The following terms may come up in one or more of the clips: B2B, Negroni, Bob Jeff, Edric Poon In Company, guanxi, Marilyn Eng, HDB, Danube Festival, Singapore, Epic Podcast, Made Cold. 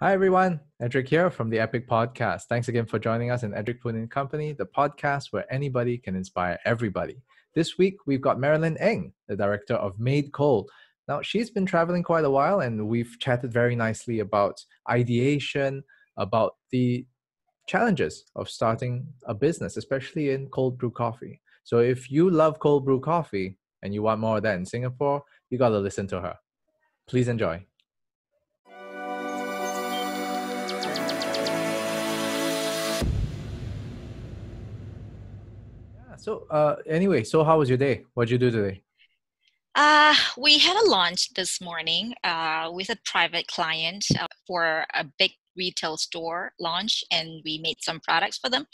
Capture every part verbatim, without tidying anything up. Hi everyone, Edric here from the Epic Podcast. Thanks again for joining us in Edric Poon In Company, the podcast where anybody can inspire everybody. This week, we've got Marilyn Eng, the director of Made Cold. Now, she's been traveling quite a while and we've chatted very nicely about ideation, about the challenges of starting a business, especially in cold brew coffee. So if you love cold brew coffee and you want more of that in Singapore, you got to listen to her. Please enjoy. So uh, anyway, so how was your day? What did you do today? Uh, we had a lunch this morning uh, with a private client uh, for a big retail store launch, and we made some products for them.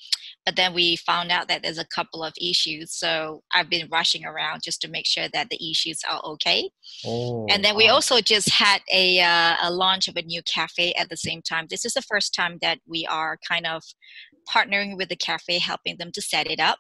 But then we found out that there's a couple of issues. So I've been rushing around just to make sure that the issues are okay. Oh, and then we wow. also just had a, uh, a launch of a new cafe at the same time. This is the first time that we are kind of partnering with the cafe, helping them to set it up.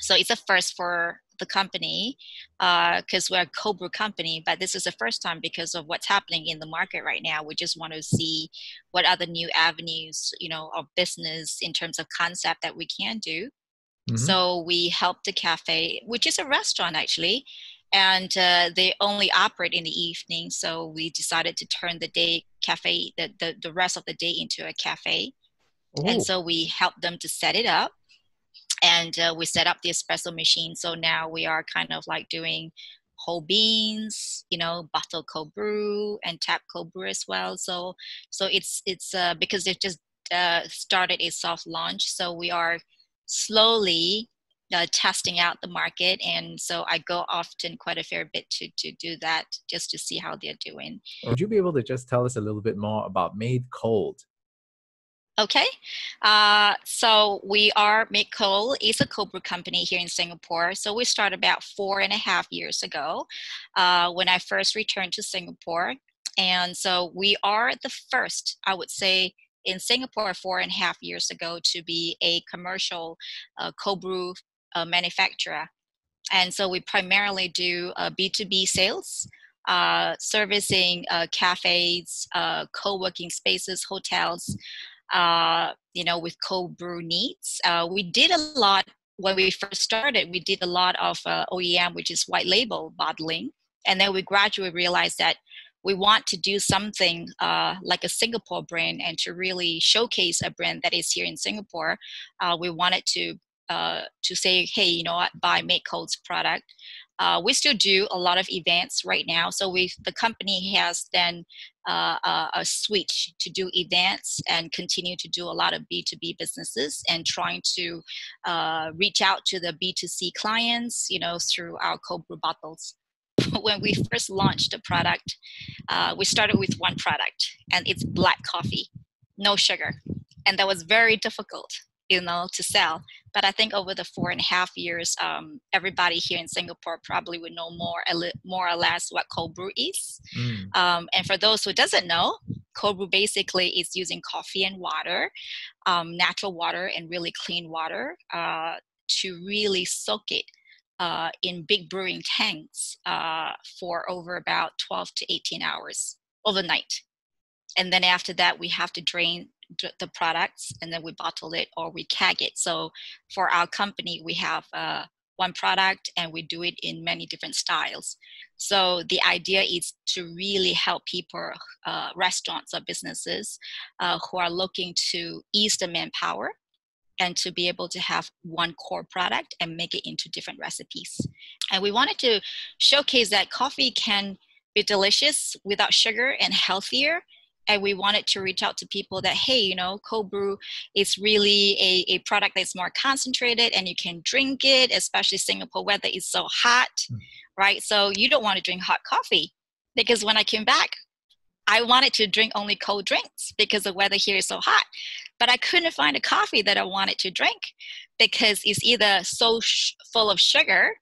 So it's a first for the company because uh, we're a cold brew company, but this is the first time because of what's happening in the market right now. We just want to see what other new avenues, you know, of business in terms of concept that we can do. Mm-hmm. So we helped the cafe, which is a restaurant actually, and uh, they only operate in the evening. So we decided to turn the day cafe, the, the, the rest of the day into a cafe. Ooh. And so we helped them to set it up. And uh, we set up the espresso machine. So now we are kind of like doing whole beans, you know, bottle cold brew and tap cold brew as well. So so it's it's uh, because they've just uh, started a soft launch. So we are slowly uh, testing out the market. And so I go often quite a fair bit to, to do that just to see how they're doing. Would you be able to just tell us a little bit more about Made Cold? Okay, uh, so we are, Made Cold is a cold brew company here in Singapore. So we started about four and a half years ago uh, when I first returned to Singapore. And so we are the first, I would say, in Singapore four and a half years ago to be a commercial uh, cold brew uh, manufacturer. And so we primarily do uh, B two B sales. Uh, servicing uh, cafes, uh, co-working spaces, hotels, uh, you know, with cold brew needs. Uh, we did a lot when we first started. We did a lot of uh, O E M, which is white label bottling, and then we gradually realized that we want to do something uh, like a Singapore brand and to really showcase a brand that is here in Singapore. Uh, we wanted to uh, to say, hey, you know what, buy Made Cold's product. Uh, we still do a lot of events right now. So we, the company has then uh, a, a switch to do events and continue to do a lot of B two B businesses and trying to uh, reach out to the B two C clients, you know, through our cold brew bottles. When we first launched the product, uh, we started with one product and it's black coffee, no sugar. And that was very difficult, you know, to sell. But I think over the four and a half years, um, everybody here in Singapore probably would know more, more or less what cold brew is. Mm. Um, and for those who doesn't know, cold brew basically is using coffee and water, um, natural water and really clean water uh, to really soak it uh, in big brewing tanks uh, for over about twelve to eighteen hours overnight. And then after that, we have to drain the products and then we bottle it or we keg it. So for our company, we have uh, one product and we do it in many different styles. So the idea is to really help people, uh, restaurants or businesses uh, who are looking to ease the manpower and to be able to have one core product and make it into different recipes. And we wanted to showcase that coffee can be delicious without sugar and healthier. And we wanted to reach out to people that, hey, you know, cold brew is really a, a product that's more concentrated and you can drink it, especially Singapore weather is so hot, mm. right? So you don't want to drink hot coffee because when I came back, I wanted to drink only cold drinks because the weather here is so hot. But I couldn't find a coffee that I wanted to drink because it's either so sh- full of sugar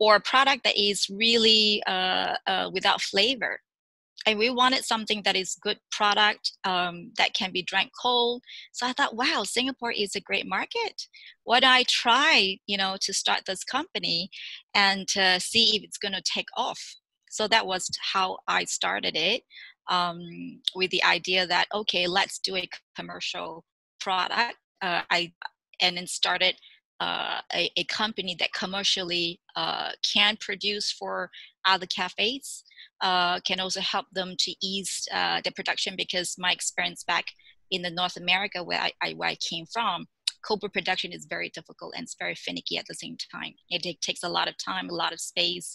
or a product that is really uh, uh, without flavor. And we wanted something that is good product um, that can be drank cold. So I thought, wow, Singapore is a great market. Why don't I try, you know, to start this company and uh, see if it's going to take off? So that was how I started it. um, with the idea that, okay, let's do a commercial product. Uh, I and then started uh, a, a company that commercially uh, can produce for other cafes, uh, can also help them to ease uh, the production, because my experience back in the North America where I, I, where I came from, Cobra production is very difficult and it's very finicky at the same time. It, it takes a lot of time, a lot of space.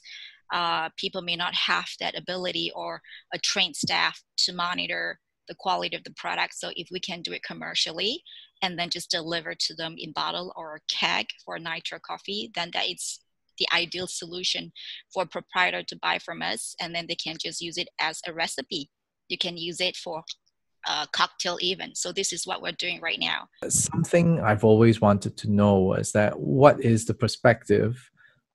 Uh, people may not have that ability or a trained staff to monitor the quality of the product. So if we can do it commercially and then just deliver to them in bottle or a keg for nitro coffee, then that it's the ideal solution for a proprietor to buy from us. And then they can just use it as a recipe. You can use it for Uh, cocktail even. So this is what we're doing right now. Something I've always wanted to know is that what is the perspective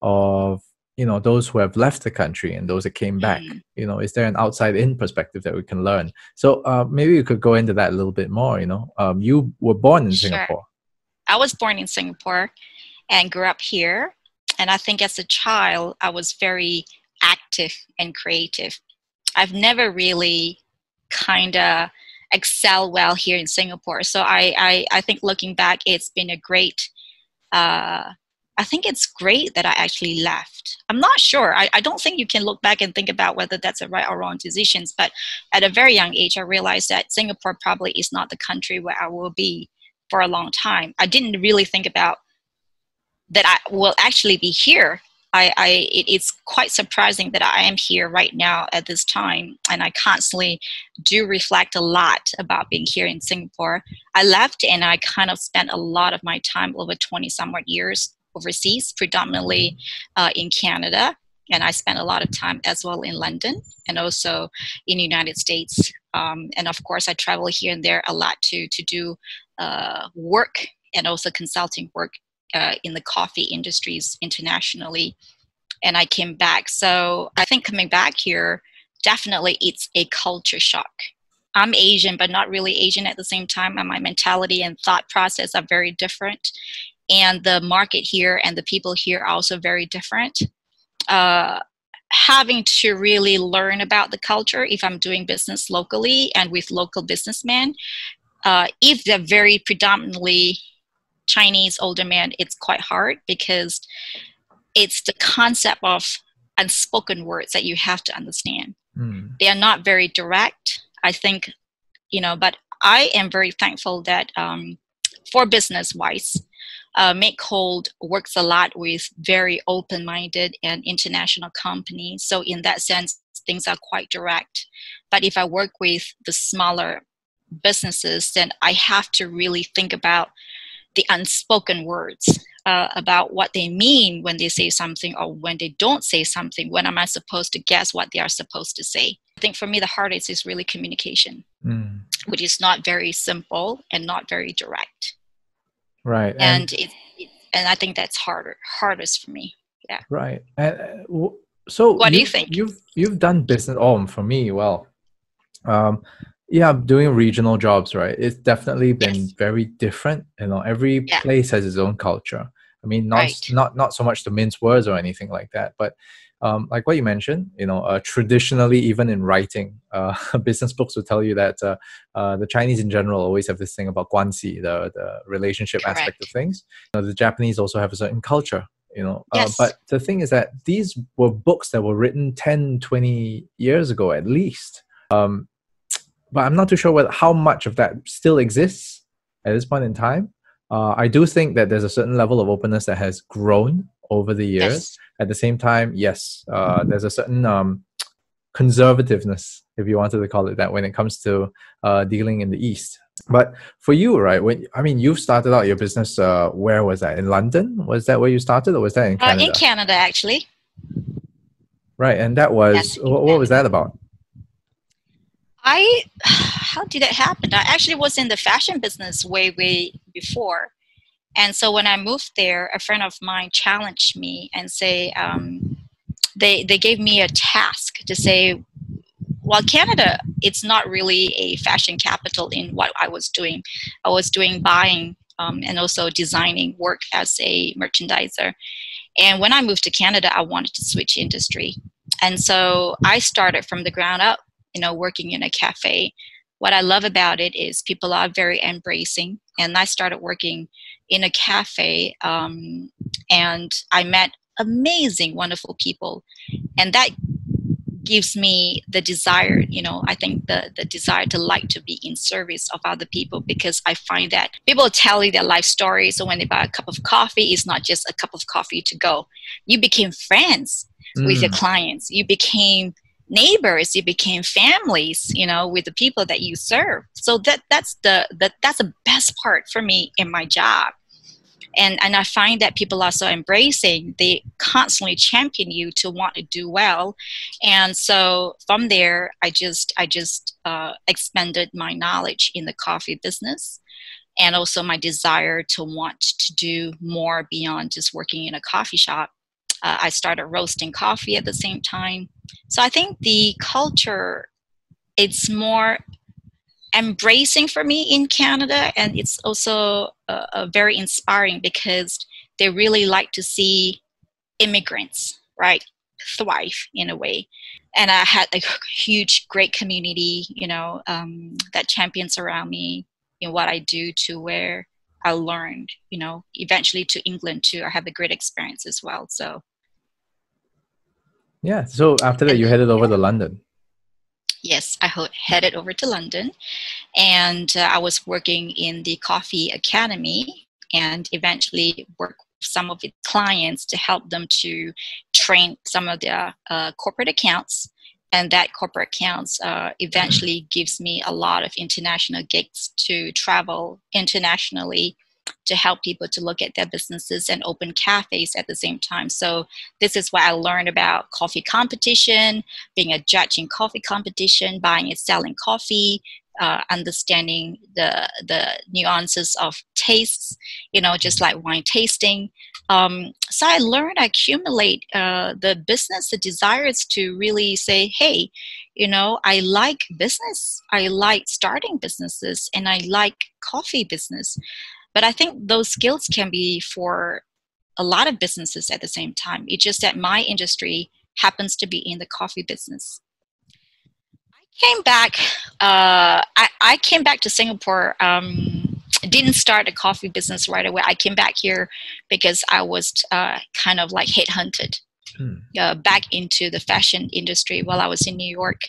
of, you know, those who have left the country and those that came back? Mm. You know, is there an outside-in perspective that we can learn? So uh, maybe you could go into that a little bit more, you know. Um, you were born in sure. Singapore. I was born in Singapore and grew up here. And I think as a child, I was very active and creative. I've never really kind of excel well here in Singapore. So I, I, I think looking back, it's been a great, uh, I think it's great that I actually left. I'm not sure. I, I don't think you can look back and think about whether that's a right or wrong decisions. But at a very young age, I realized that Singapore probably is not the country where I will be for a long time. I didn't really think about that I will actually be here. I, I it, it's quite surprising that I am here right now at this time, and I constantly do reflect a lot about being here in Singapore. I left and I kind of spent a lot of my time, over twenty somewhat years overseas, predominantly uh, in Canada, and I spent a lot of time as well in London and also in the United States. Um, and of course, I travel here and there a lot to to do uh, work and also consulting work Uh, in the coffee industries internationally, and I came back. So I think coming back here, definitely it's a culture shock. I'm Asian, but not really Asian at the same time, and my mentality and thought process are very different. And the market here and the people here are also very different. Uh, having to really learn about the culture if I'm doing business locally and with local businessmen, uh, if they're very predominantly Chinese older man, it's quite hard because it's the concept of unspoken words that you have to understand. Mm. They are not very direct, I think, you know, but I am very thankful that um, for business-wise, uh, Made Cold works a lot with very open-minded and international companies. So in that sense, things are quite direct. But if I work with the smaller businesses, then I have to really think about the unspoken words uh, about what they mean when they say something or when they don't say something. When am I supposed to guess what they are supposed to say? I think for me, the hardest is really communication, mm. which is not very simple and not very direct. Right. And and, it, it, and I think that's harder, hardest for me. Yeah. Right. And uh, w- so what do you think? You've, you've done business. Oh, for me, well, um, yeah, doing regional jobs, right? It's definitely been yes. very different. You know, every yeah. place has its own culture. I mean, not right. not not so much to mince words or anything like that, but um, like what you mentioned, you know, uh, traditionally, even in writing, uh, business books will tell you that uh, uh, the Chinese in general always have this thing about guanxi, the the relationship Correct. Aspect of things. You know, the Japanese also have a certain culture. You know, yes. uh, but the thing is that these were books that were written ten, twenty years ago at least. Um, But I'm not too sure what, how much of that still exists at this point in time. Uh, I do think that there's a certain level of openness that has grown over the years. Yes. At the same time, yes, uh, mm-hmm. there's a certain um, conservativeness, if you wanted to call it that, when it comes to uh, dealing in the East. But for you, right, when, I mean, you've started out your business, uh, where was that? In London? Was that where you started or was that in Canada? Uh, in Canada, actually. Right, and that was, yes, what, what was that about? I, how did that happen? I actually was in the fashion business way, way before. And so when I moved there, a friend of mine challenged me and say, um, they, they gave me a task to say, well, Canada, it's not really a fashion capital in what I was doing. I was doing buying um, and also designing work as a merchandiser. And when I moved to Canada, I wanted to switch industry. And so I started from the ground up. you know, working in a cafe. What I love about it is people are very embracing. And I started working in a cafe, um, and I met amazing, wonderful people. And that gives me the desire, you know, I think the, the desire to like to be in service of other people, because I find that people tell you their life story. So when they buy a cup of coffee, it's not just a cup of coffee to go. You became friends mm. with your clients. You became neighbors. You became families, you know, with the people that you serve. So that that's the, the that's the best part for me in my job. And and I find that people are so embracing. They constantly champion you to want to do well. And so from there, I just I just uh, expanded my knowledge in the coffee business, and also my desire to want to do more beyond just working in a coffee shop. Uh, I started roasting coffee at the same time. So I think the culture, it's more embracing for me in Canada, and it's also uh, uh, very inspiring because they really like to see immigrants, right, thrive in a way. And I had a huge, great community, you know, um, that champions around me in what I do, to where I learned, you know, eventually to England too. I had a great experience as well. So, yeah. So after that, you headed over to London. Yes, I headed over to London, and uh, I was working in the Coffee Academy, and eventually worked with some of its clients to help them to train some of their uh, corporate accounts. And that corporate accounts uh, eventually gives me a lot of international gigs to travel internationally, to help people to look at their businesses and open cafes at the same time. So this is what I learned about coffee competition, being a judge in coffee competition, buying and selling coffee, uh, understanding the the nuances of tastes, you know, just like wine tasting. Um, so I learned, I accumulate uh, the business, the desires to really say, hey, you know, I like business. I like starting businesses, and I like coffee business. But I think those skills can be for a lot of businesses at the same time. It's just that my industry happens to be in the coffee business. I came back, uh, I, I came back to Singapore. Um, didn't start a coffee business right away. I came back here because I was uh, kind of like headhunted hmm. uh, back into the fashion industry while I was in New York.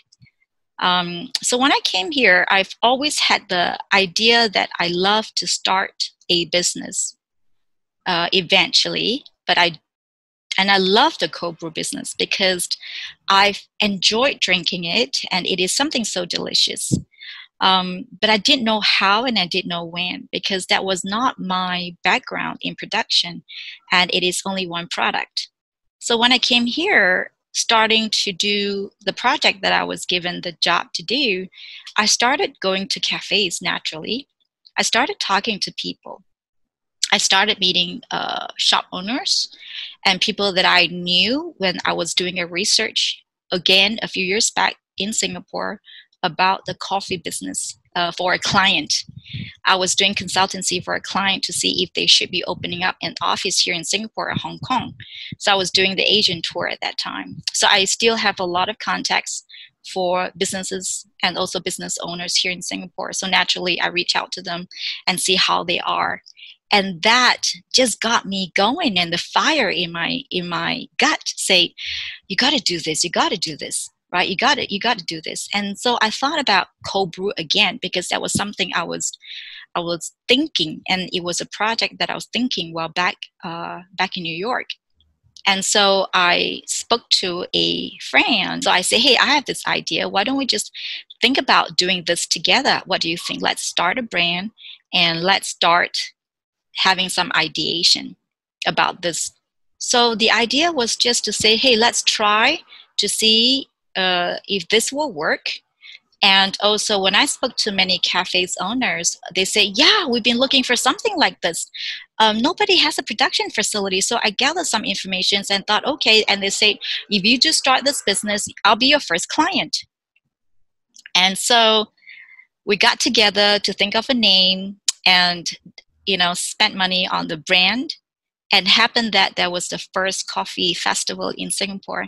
Um, so when I came here, I've always had the idea that I love to start a business uh, eventually, but I, and I love the cold brew business because I've enjoyed drinking it, and it is something so delicious. Um, but I didn't know how, and I didn't know when, because that was not my background in production, and it is only one product. So when I came here, starting to do the project that I was given the job to do, I started going to cafes naturally. I started talking to people. I started meeting uh, shop owners and people that I knew when I was doing a research, again, a few years back in Singapore, about the coffee business uh, for a client. I was doing consultancy for a client to see if they should be opening up an office here in Singapore or Hong Kong. So I was doing the Asian tour at that time. So I still have a lot of contacts for businesses and also business owners here in Singapore. So naturally, I reach out to them and see how they are. And that just got me going, and the fire in my, in my gut say, you got to do this, you got to do this. Right, you got it. You got to do this. And so I thought about cold brew again, because that was something I was, I was thinking, and it was a project that I was thinking while back, uh, back in New York. And so I spoke to a friend. So I say, hey, I have this idea. Why don't we just think about doing this together? What do you think? Let's start a brand, and let's start having some ideation about this. So the idea was just to say, hey, let's try to see Uh, if this will work. And also when I spoke to many cafes owners, they say, yeah, we've been looking for something like this. Um, nobody has a production facility. So I gathered some information and thought, okay. And they say, if you just start this business, I'll be your first client. And so we got together to think of a name, and, you know, spent money on the brand. And happened that there was the first coffee festival in Singapore.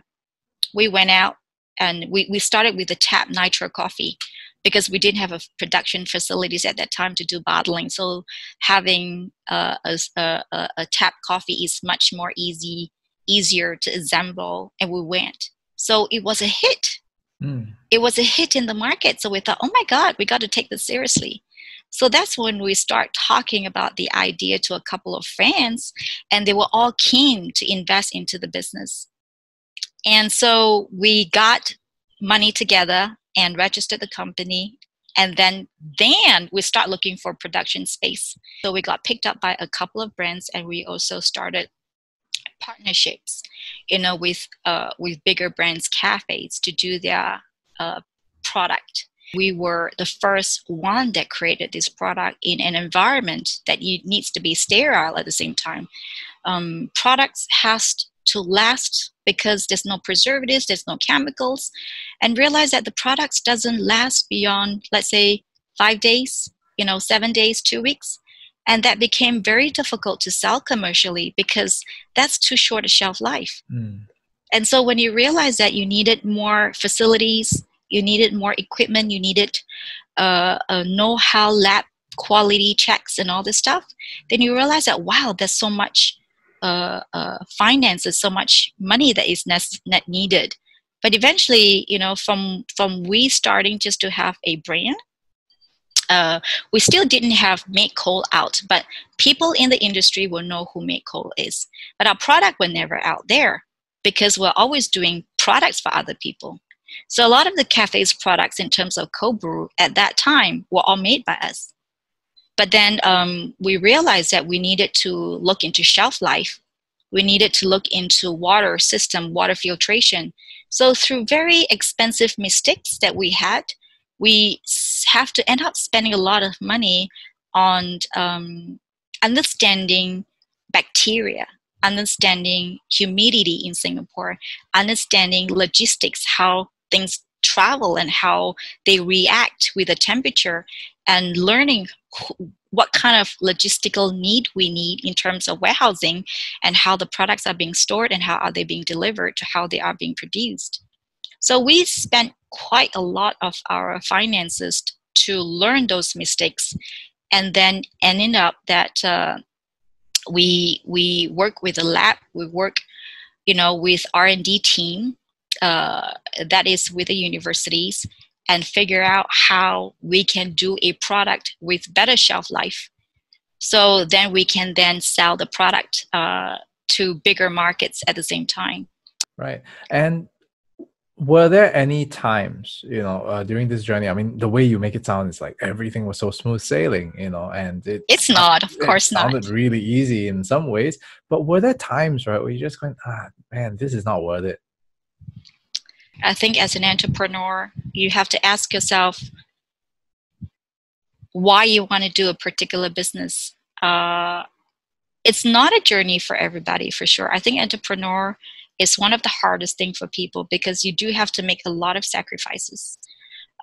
We went out and we, we started with the tap nitro coffee because we didn't have a production facilities at that time to do bottling. So having uh, a, a, a tap coffee is much more easy, easier to assemble, and we went. So it was a hit. Mm. It was a hit in the market. So we thought, oh my God, we got to take this seriously. So that's when we start talking about the idea to a couple of friends, and they were all keen to invest into the business. And so we got money together and registered the company. And then, then we start looking for production space. So we got picked up by a couple of brands, and we also started partnerships, you know, with, uh, with bigger brands, cafes, to do their uh, product. We were the first one that created this product in an environment that you, needs to be sterile at the same time. Um, products has to last because there's no preservatives, there's no chemicals, and realize that the products doesn't last beyond, let's say, five days, you know, seven days, two weeks. And that became very difficult to sell commercially because that's too short a shelf life. Mm. And so when you realize that you needed more facilities, you needed more equipment, you needed uh, a know-how, lab quality checks and all this stuff, then you realize that, wow, there's so much uh, uh, finances, so much money that is ne- needed. But eventually, you know, from, from we starting just to have a brand, uh, we still didn't have Made Cold out, but people in the industry will know who Made Cold is. But our product were never out there because we're always doing products for other people. So a lot of the cafe's products in terms of cold brew at that time were all made by us. But then um, we realized that we needed to look into shelf life. We needed to look into water system, water filtration. So through very expensive mistakes that we had, we have to end up spending a lot of money on um, understanding bacteria, understanding humidity in Singapore, understanding logistics, how things travel and how they react with the temperature, and learning wh- what kind of logistical need we need in terms of warehousing and how the products are being stored and how are they being delivered to how they are being produced. So we spent quite a lot of our finances to learn those mistakes, and then ending up that uh, we we work with a lab, we work, you know, with R and D team uh, that is with the universities, and figure out how we can do a product with better shelf life. So then we can then sell the product uh, to bigger markets at the same time. Right. And were there any times, you know, uh, during this journey? I mean, the way you make it sound is like everything was so smooth sailing, you know, and it, it's not, of course not. It sounded really easy in some ways, but were there times, right, where you're just going, ah, man, this is not worth it? I think as an entrepreneur, you have to ask yourself why you want to do a particular business. Uh, it's not a journey for everybody, for sure. I think entrepreneur is one of the hardest things for people because you do have to make a lot of sacrifices.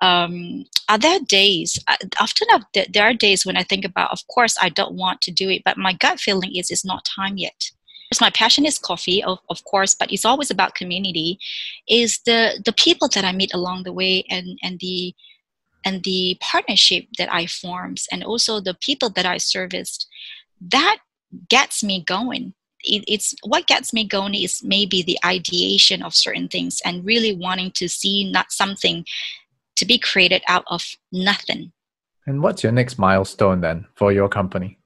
Um, are there days, I, often I've, there are days when I think about, of course, I don't want to do it, but my gut feeling is it's not time yet. My passion is coffee, of, of course, but it's always about community, is the, the people that I meet along the way, and, and, the, and the partnership that I formed, and also the people that I serviced. That gets me going. It's what gets me going is maybe the ideation of certain things and really wanting to see not something to be created out of nothing. And what's your next milestone then for your company?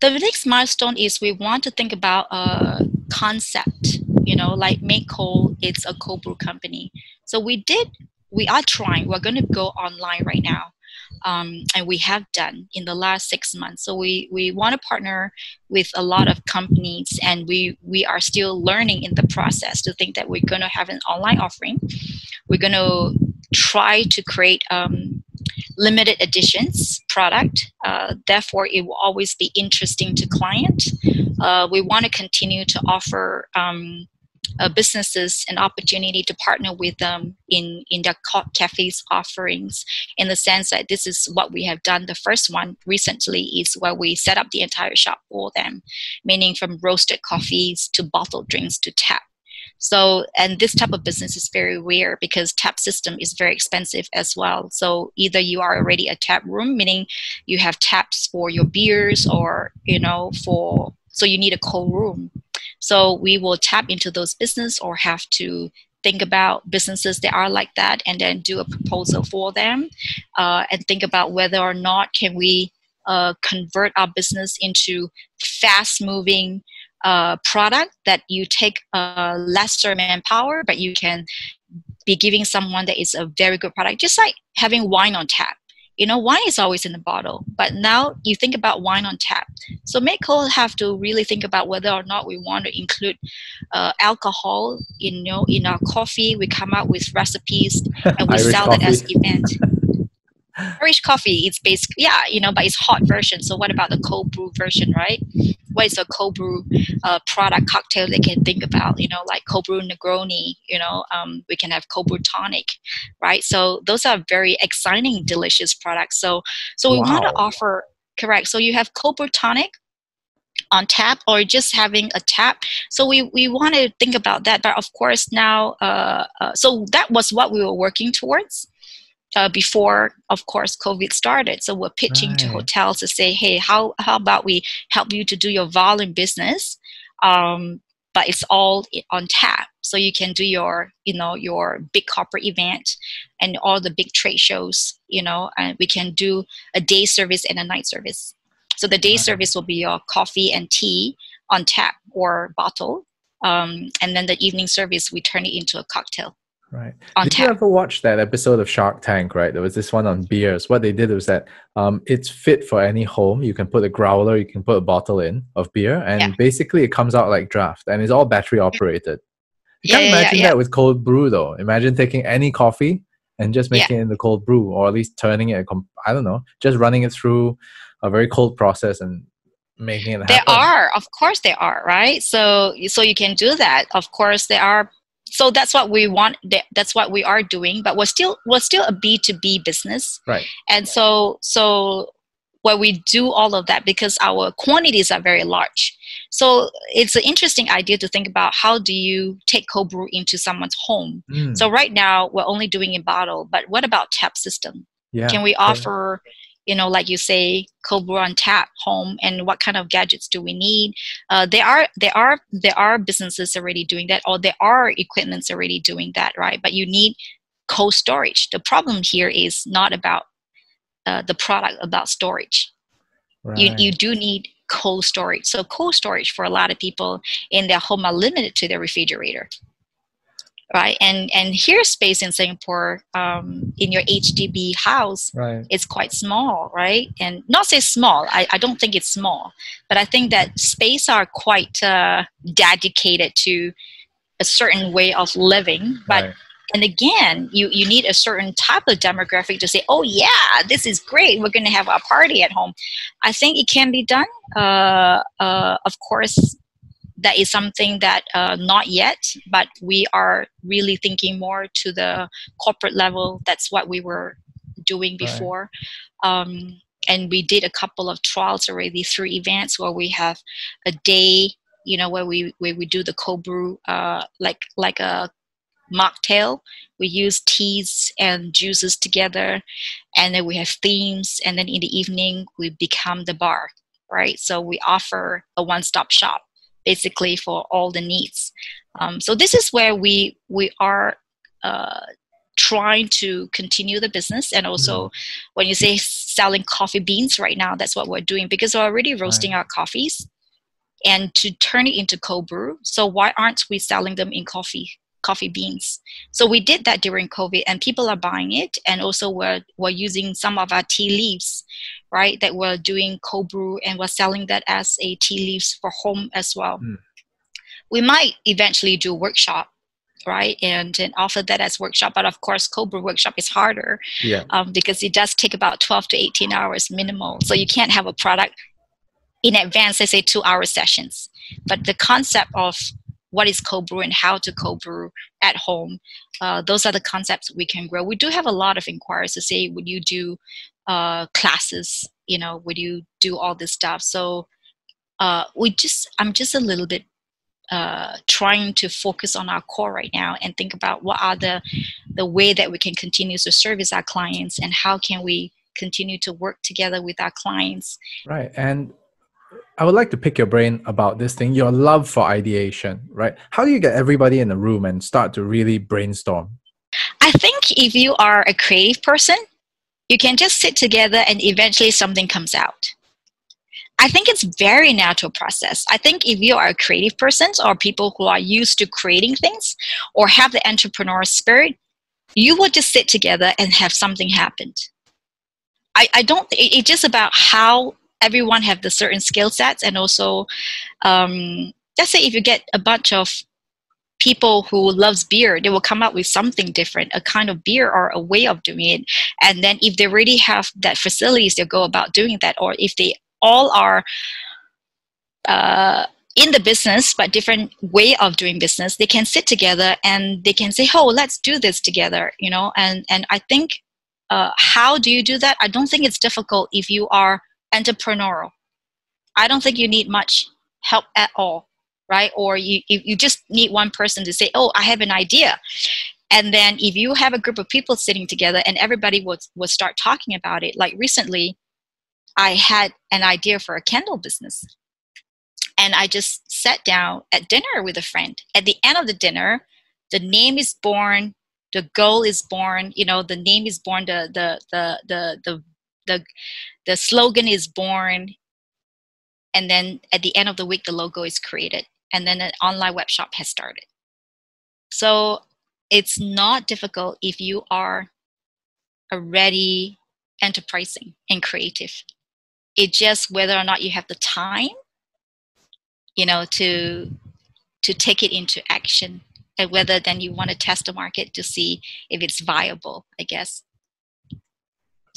The next milestone is we want to think about a concept, you know, like Made Cold, it's a cold brew company. So we did, we are trying, we're going to go online right now. Um, and we have done in the last six months. So we, we want to partner with a lot of companies, and we, we are still learning in the process to think that we're going to have an online offering. We're going to try to create um, limited editions product. Uh, therefore, it will always be interesting to client. Uh, we want to continue to offer um, Uh, businesses an opportunity to partner with them in, in their cafes offerings, in the sense that this is what we have done. The first one recently is where we set up the entire shop for them, meaning from roasted coffees to bottled drinks to tap. So, and this type of business is very rare because tap system is very expensive as well. So either you are already a tap room, meaning you have taps for your beers or, you know, for, so you need a cold room. So we will tap into those business or have to think about businesses that are like that and then do a proposal for them uh, and think about whether or not can we uh, convert our business into fast-moving uh, product that you take uh, lesser manpower, but you can be giving someone that is a very good product, just like having wine on tap. You know, wine is always in the bottle, but now you think about wine on tap. So Made Cold have to really think about whether or not we want to include uh, alcohol, you know, in our coffee. We come up with recipes and we sell coffee. It as event. Irish coffee, it's basically, yeah, you know, but it's hot version. So what about the cold brew version, right? What is a cold brew uh, product cocktail they can think about, you know, like cold brew Negroni, you know, um, we can have cold brew tonic, right? So those are very exciting, delicious products. So, so we wow. want to offer, correct. So you have cold brew tonic on tap or just having a tap. So we, we want to think about that. But of course now, uh, uh, so that was what we were working towards. Uh, before, of course, COVID started. So we're pitching right. to hotels to say, hey, how, how about we help you to do your volume business? Um, but it's all on tap. So you can do your, you know, your big corporate event and all the big trade shows, you know, and we can do a day service and a night service. So the day right. service will be your coffee and tea on tap or bottle. Um, and then the evening service, we turn it into a cocktail. Right. Did tap. You ever watch that episode of Shark Tank, right? There was this one on beers. What they did was that um, it's fit for any home. You can put a growler, you can put a bottle in of beer, and yeah. basically it comes out like draft, and it's all battery operated. You yeah, can't yeah, imagine yeah, yeah. that with cold brew, though. Imagine taking any coffee and just making yeah. it into cold brew, or at least turning it, I don't know, just running it through a very cold process and making it happen. There are, of course there are, right? So, so you can do that. Of course there are. So that's what we want. That's what we are doing, but we're still we're still a B two B business, right? And so so where we do all of that because our quantities are very large. So it's an interesting idea to think about how do you take cold brew into someone's home. Mm. So right now we're only doing in bottle, but what about tap system? Yeah. Can we offer? Yeah. You know, like you say, cold brew on tap home, and what kind of gadgets do we need? Uh, there are there are there are businesses already doing that, or there are equipments already doing that, right? But you need cold storage. The problem here is not about uh, the product, about storage. Right. You you do need cold storage. So cold storage for a lot of people in their home are limited to their refrigerator. Right, and and here space in Singapore, um, in your H D B house, right. it's quite small, right? And not say small, I, I don't think it's small, but I think that space are quite uh, dedicated to a certain way of living. But right. and again, you, you need a certain type of demographic to say, oh yeah, this is great, we're going to have a party at home. I think it can be done, uh, uh, of course. That is something that uh, not yet, but we are really thinking more to the corporate level. That's what we were doing before. Right. Um, and we did a couple of trials already, three events where we have a day, you know, where we, where we do the cold brew, uh, like, like a mocktail. We use teas and juices together, and then we have themes. And then in the evening, we become the bar, right? So we offer a one-stop shop. Basically for all the needs. Um, so this is where we we are uh, trying to continue the business. And also mm-hmm. when you say selling coffee beans right now, that's what we're doing because we're already roasting right. our coffees and to turn it into cold brew. So why aren't we selling them in coffee, coffee beans? So we did that during COVID and people are buying it. And also we're, we're using some of our tea leaves, right, that we're doing cold brew and we're selling that as a tea leaves for home as well. Mm. We might eventually do a workshop, right, and, and offer that as workshop. But of course, cold brew workshop is harder yeah. um, because it does take about twelve to eighteen hours minimal. So you can't have a product in advance, let's say two hour sessions. But the concept of what is cold brew and how to cold brew at home, uh, those are the concepts we can grow. We do have a lot of inquiries to say, would you do Uh, classes, you know, would you do all this stuff? So uh, we just, I'm just a little bit uh, trying to focus on our core right now and think about what are the, the way that we can continue to service our clients and how can we continue to work together with our clients. Right. And I would like to pick your brain about this thing, your love for ideation, right? How do you get everybody in the room and start to really brainstorm? I think if you are a creative person, you can just sit together and eventually something comes out. I think it's very natural process. I think if you are a creative person or people who are used to creating things or have the entrepreneurial spirit, you will just sit together and have something happen. I, I don't, it, it's just about how everyone have the certain skill sets, and also um, let's say if you get a bunch of people who loves beer, they will come up with something different, a kind of beer or a way of doing it. And then if they really have that facilities, they'll go about doing that. Or if they all are uh, in the business, but different way of doing business, they can sit together and they can say, oh, let's do this together, you know? And, and I think, uh, how do you do that? I don't think it's difficult if you are entrepreneurial. I don't think you need much help at all. Right? Or you, you just need one person to say, oh, I have an idea. And then if you have a group of people sitting together and everybody will, will start talking about it. Like recently, I had an idea for a candle business. And I just sat down at dinner with a friend. At the end of the dinner, the name is born, the goal is born, you know, the name is born, the, the, the, the, the, the, the slogan is born. And then at the end of the week, the logo is created. And then an online web shop has started. So it's not difficult if you are already enterprising and creative. It's just whether or not you have the time, you know, to, to take it into action, and whether then you want to test the market to see if it's viable, I guess.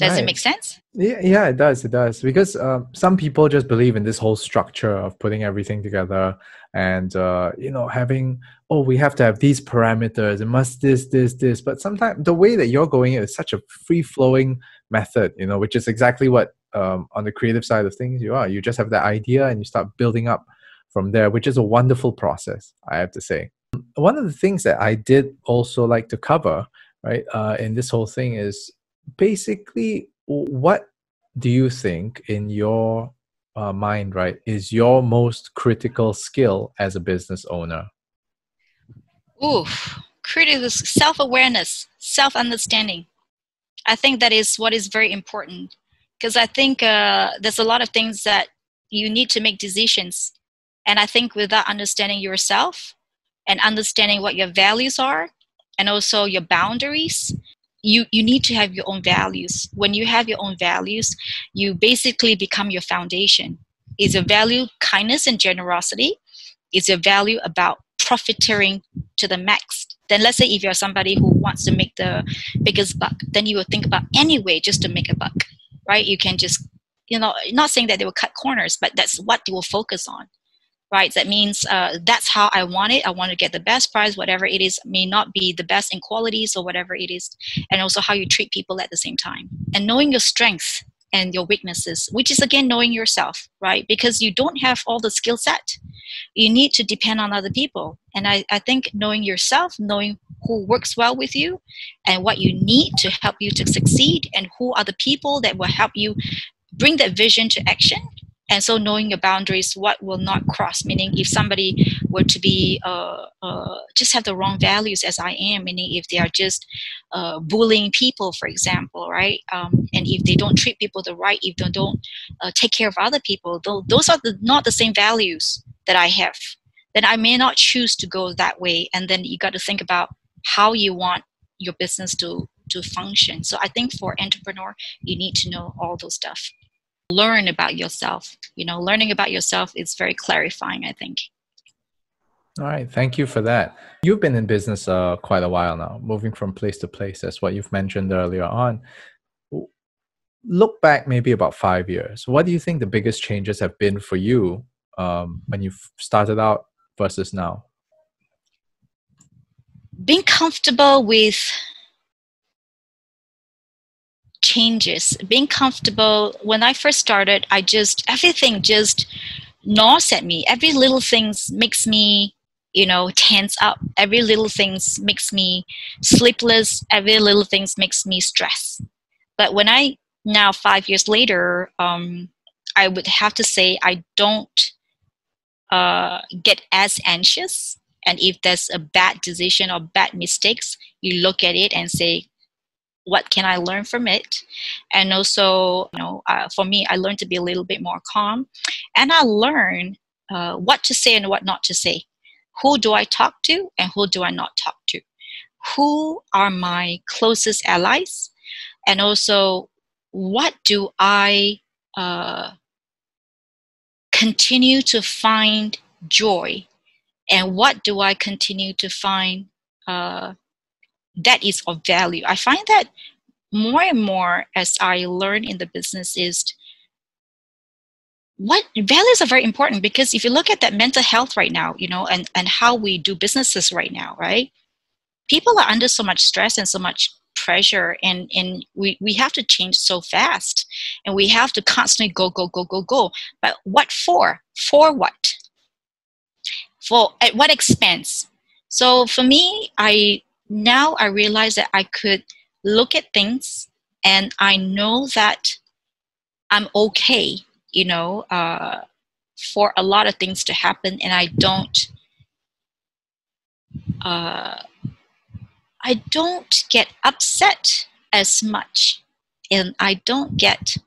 Does right. it make sense? Yeah, yeah, it does. It does. Because uh, some people just believe in this whole structure of putting everything together and, uh, you know, having, oh, we have to have these parameters. It must this, this, this. But sometimes the way that you're going is such a free-flowing method, you know, which is exactly what um, on the creative side of things you are. You just have that idea and you start building up from there, which is a wonderful process, I have to say. One of the things that I did also like to cover, right, uh, in this whole thing is, basically, what do you think in your uh, mind, right, is your most critical skill as a business owner? Ooh, critical self-awareness, self-understanding. I think that is what is very important, because I think uh, there's a lot of things that you need to make decisions. And I think without understanding yourself and understanding what your values are and also your boundaries, You, you need to have your own values. When you have your own values, you basically become your foundation. Is your value kindness and generosity? Is your value about profiteering to the max? Then let's say if you're somebody who wants to make the biggest buck, then you will think about any way just to make a buck, right? You can just, you know, not saying that they will cut corners, but that's what they will focus on, right? That means uh, that's how I want it. I want to get the best price, whatever it is, may not be the best in qualities or whatever it is, and also how you treat people at the same time. And knowing your strengths and your weaknesses, which is again, knowing yourself, right? Because you don't have all the skill set. You need to depend on other people. And I, I think knowing yourself, knowing who works well with you and what you need to help you to succeed and who are the people that will help you bring that vision to action. And so knowing your boundaries, what will not cross, meaning if somebody were to be, uh, uh, just have the wrong values as I am, meaning if they are just uh, bullying people, for example, right? Um, and if they don't treat people the right, if they don't uh, take care of other people, though, those are the, not the same values that I have, then I may not choose to go that way. And then you got to think about how you want your business to, to function. So I think for entrepreneur, you need to know all those stuff. Learn about yourself. You know, learning about yourself is very clarifying, I think. All right. Thank you for that. You've been in business uh, quite a while now, moving from place to place. That's what you've mentioned earlier on. Look back maybe about five years. What do you think the biggest changes have been for you um, when you started out versus now? Being comfortable with changes, being comfortable. When I first started, I just, everything just gnaws at me. Every little thing makes me you know, tense up. Every little things makes me sleepless. Every little things makes me stressed. But when I, now five years later, um, I would have to say I don't uh, get as anxious. And if there's a bad decision or bad mistakes, you look at it and say, what can I learn from it? And also, you know, uh, for me, I learned to be a little bit more calm. And I learned uh, what to say and what not to say. Who do I talk to and who do I not talk to? Who are my closest allies? And also, what do I uh, continue to find joy? And what do I continue to find uh, that is of value? I find that more and more as I learn in the business is what values are very important, because if you look at that mental health right now, you know, and, and how we do businesses right now, right? People are under so much stress and so much pressure, and, and we, we have to change so fast, and we have to constantly go, go, go, go, go. But what for? For what? For at what expense? So for me, I now I realize that I could look at things and I know that I'm okay, you know, uh, for a lot of things to happen, and I don't uh, I don't get upset as much, and I don't get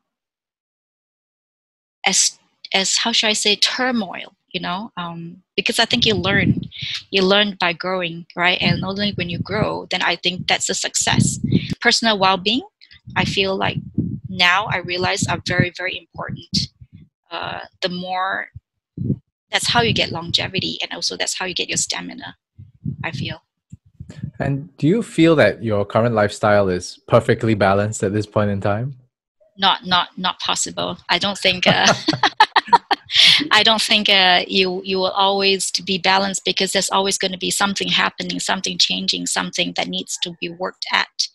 as as how should I say turmoil. You know, um, because I think you learn, you learn by growing, right? And only when you grow, then I think that's a success. Personal well-being, I feel like now I realize are very, very important. Uh, the more, that's how you get longevity, and also that's how you get your stamina, I feel. And do you feel that your current lifestyle is perfectly balanced at this point in time? Not, not, not possible. I don't think... Uh, I don't think uh, you you will always be balanced, because there's always going to be something happening, something changing, something that needs to be worked at.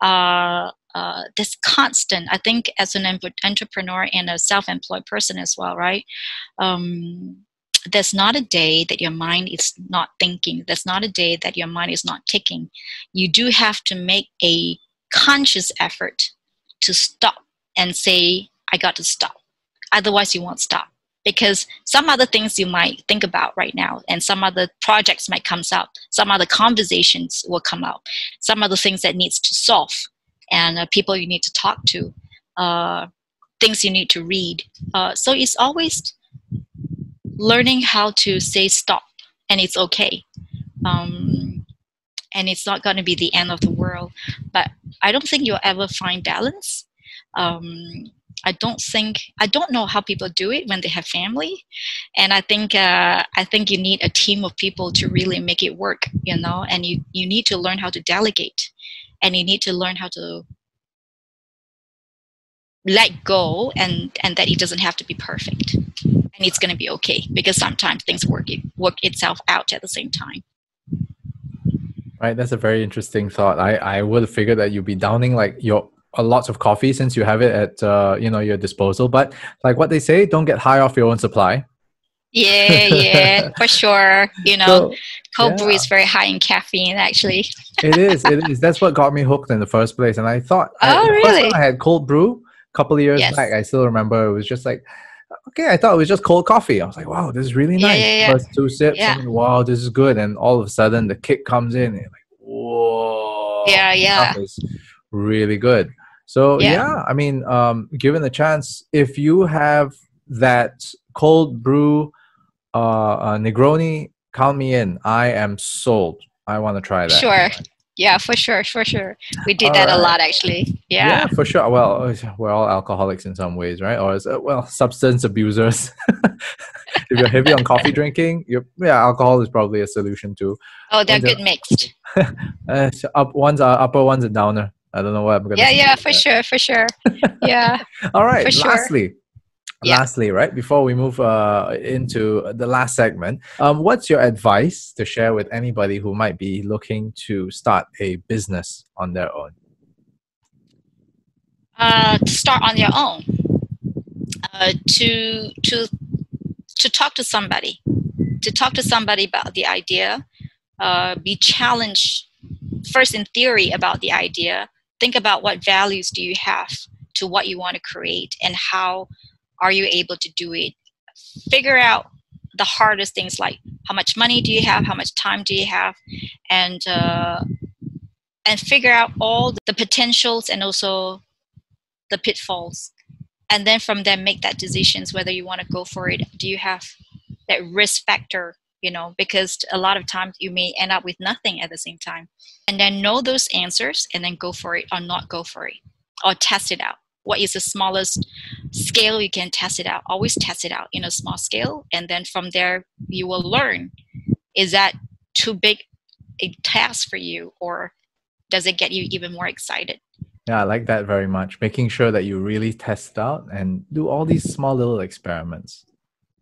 Uh, uh, this constant, I think, as an entrepreneur and a self-employed person as well, right? Um, there's not a day that your mind is not thinking. There's not a day that your mind is not ticking. You do have to make a conscious effort to stop and say, I got to stop. Otherwise, you won't stop. Because some other things you might think about right now, and some other projects might come up, some other conversations will come up, some other things that needs to solve, and uh, people you need to talk to, uh, things you need to read. Uh, so it's always learning how to say stop, and it's okay. Um, and it's not going to be the end of the world. But I don't think you'll ever find balance. Um, I don't think, I don't know how people do it when they have family. And I think, uh, I think you need a team of people to really make it work, you know, and you, you need to learn how to delegate, and you need to learn how to let go, and, and that it doesn't have to be perfect, and it's going to be okay, because sometimes things work, it, work itself out at the same time. Right. That's a very interesting thought. I, I would have figured that you'd be downing like your lots of coffee, since you have it at uh, you know, your disposal. But like what they say, don't get high off your own supply. Yeah, yeah, for sure. You know, so, cold yeah. brew is very high in caffeine, actually. It is. It is. That's what got me hooked in the first place. And I thought, oh, I, really? First time I had cold brew a couple of years yes. back. I still remember it was just like, okay, I thought it was just cold coffee. I was like, wow, this is really nice. Yeah, yeah, yeah. First two sips, yeah. and, wow, this is good. And all of a sudden, the kick comes in. And you're like, whoa. Yeah, yeah. Really good. So yeah. yeah, I mean, um, given the chance, if you have that cold brew uh, uh, Negroni, count me in. I am sold. I want to try that. Sure. Yeah, for sure. For sure. We did all that right. a lot, actually. Yeah. Yeah, for sure. Well, we're all alcoholics in some ways, right? Or, uh, well, substance abusers. If you're heavy on coffee drinking, you're, yeah, alcohol is probably a solution too. Oh, they're one's good a, mixed. uh, so up, one's an upper, one's a downer. I don't know what I'm going to Yeah, yeah, for that. sure, for sure. Yeah. All right. For sure. Lastly, yeah. lastly, right, before we move uh, into the last segment, um, what's your advice to share with anybody who might be looking to start a business on their own? Uh, to start on your own. Uh, to, to, to talk to somebody. to talk to somebody about the idea, uh, be challenged first in theory about the idea, think about what values do you have to what you want to create and how are you able to do it. Figure out the hardest things like how much money do you have, how much time do you have, and uh, and figure out all the potentials and also the pitfalls. And then from there, make that decisions whether you want to go for it. Do you have that risk factor, you know, because a lot of times you may end up with nothing at the same time. And then know those answers and then go for it or not go for it or test it out. What is the smallest scale you can test it out? Always test it out in a small scale. And then from there, you will learn, is that too big a task for you or does it get you even more excited? Yeah, I like that very much. Making sure that you really test out and do all these small little experiments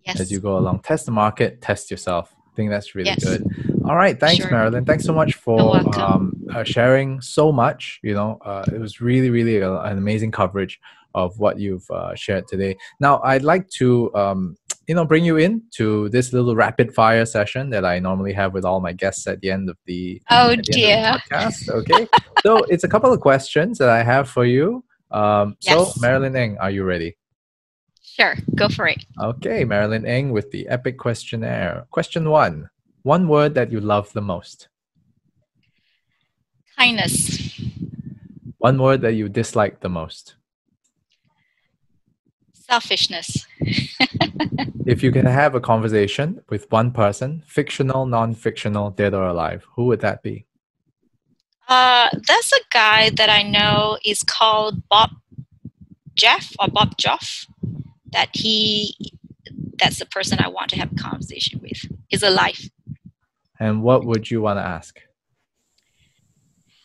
yes. as you go along. Test the market, test yourself. I think that's really yes. good. All right. Thanks, sure. Marilyn. Thanks so much for um, uh, sharing so much. You know, uh, it was really, really a, an amazing coverage of what you've uh, shared today. Now, I'd like to, um, you know, bring you in to this little rapid fire session that I normally have with all my guests at the end of the, oh, at the, dear. Of the podcast. Okay. So it's a couple of questions that I have for you. Um, yes. So Marilyn Eng, are you ready? Sure. Go for it. Okay. Marilyn Eng with the Epic Questionnaire. Question one. One word that you love the most. Kindness. One word that you dislike the most. Selfishness. If you can have a conversation with one person, fictional, non-fictional, dead or alive, who would that be? Uh, that's a guy that I know is called Bob Jeff or Bob Jeff. That he, that's the person I want to have a conversation with. Is alive. And what would you want to ask?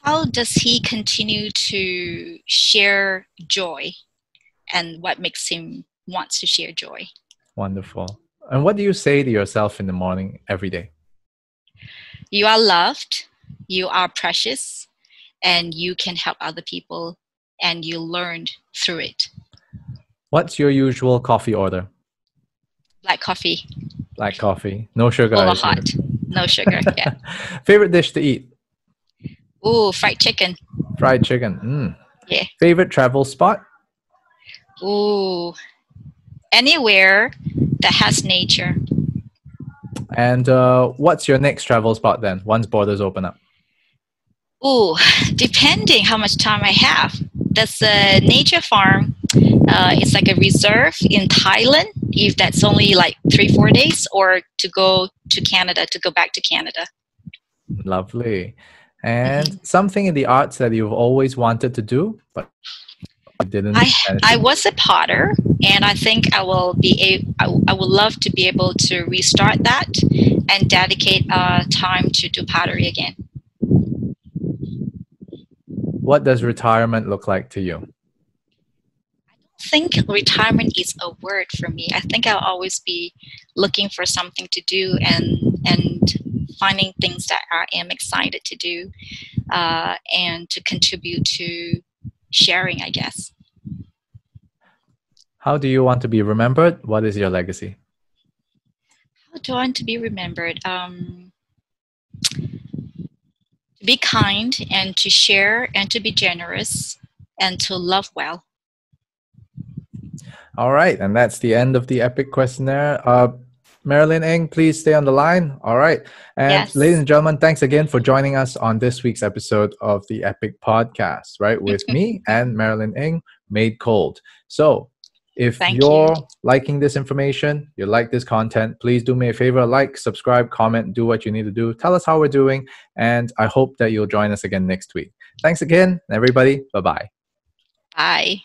How does he continue to share joy? And what makes him want to share joy? Wonderful. And what do you say to yourself in the morning every day? You are loved, you are precious, and you can help other people, and you learned through it. What's your usual coffee order? Black coffee. Black coffee. No sugar. Over hot. Sugar. No sugar, yeah. Favorite dish to eat? Ooh, fried chicken. Fried chicken. Mm. Yeah. Favorite travel spot? Ooh, anywhere that has nature. And uh, what's your next travel spot then, once borders open up? Ooh, depending how much time I have. There's a nature farm. Uh, it's like a reserve in Thailand, if that's only like three, four days, or to go to Canada, to go back to Canada. Lovely. And mm-hmm. something in the arts that you've always wanted to do, but... Didn't I, I was a potter, and I think I will be. A, I, I would love to be able to restart that and dedicate uh, time to do pottery again. What does retirement look like to you? I don't think retirement is a word for me. I think I'll always be looking for something to do and and finding things that I am excited to do, uh, and to contribute to. Sharing, I guess. How do you want to be remembered? What is your legacy? How do I want to be remembered? Um, to be kind and to share and to be generous and to love well. All right. And that's the end of the Epic Questionnaire. Uh, Marilyn Eng, please stay on the line. All right. And yes. ladies and gentlemen, thanks again for joining us on this week's episode of the Epic Podcast, right? With me and Marilyn Eng, Made Cold. So if Thank you're you. liking this information, you like this content, please do me a favor, like, subscribe, comment, do what you need to do. Tell us how we're doing. And I hope that you'll join us again next week. Thanks again, everybody. Bye-bye. Bye.